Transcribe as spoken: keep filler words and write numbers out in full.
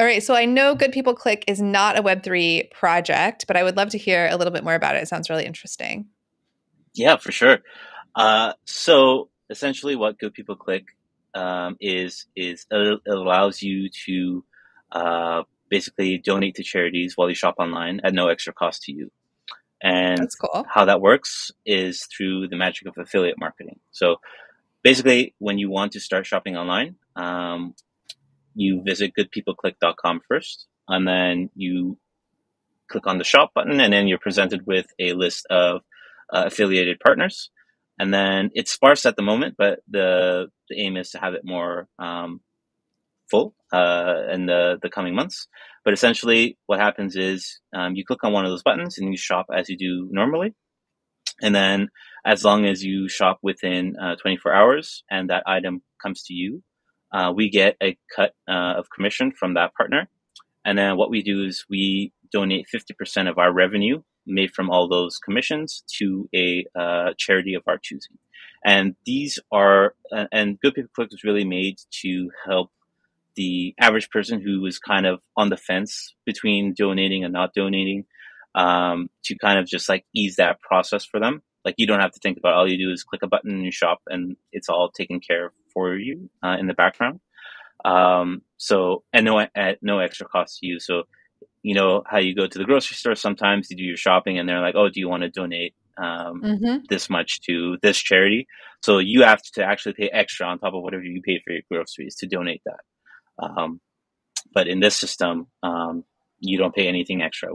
All right. So I know Good People Click is not a Web three project, but I would love to hear a little bit more about it. It sounds really interesting. Yeah, for sure. Uh, so essentially what Good People Click um, is, is it allows you to uh, basically donate to charities while you shop online at no extra cost to you. And that's cool. How that works is through the magic of affiliate marketing. So basically, when you want to start shopping online, um, you visit good people click dot com first, and then you click on the shop button, and then you're presented with a list of uh, affiliated partners. And then it's sparse at the moment, but the, the aim is to have it more um, full uh, in the, the coming months. But essentially what happens is um, you click on one of those buttons and you shop as you do normally. And then as long as you shop within uh, twenty-four hours and that item comes to you, uh, we get a cut uh, of commission from that partner. And then what we do is we donate fifty percent of our revenue made from all those commissions to a uh, charity of our choosing. And these are, uh, and Good People Click was really made to help the average person who was kind of on the fence between donating and not donating, um, to kind of just like ease that process for them. Like, you don't have to think about it. All you do is click a button and you shop, and it's all taken care of for you uh, in the background. Um, so, and no, at no extra cost to you. So, you know how you go to the grocery store, sometimes you do your shopping and they're like, oh, do you want to donate um, mm-hmm. this much to this charity? So you have to actually pay extra on top of whatever you pay for your groceries to donate that. Um, but in this system, um, you don't pay anything extra.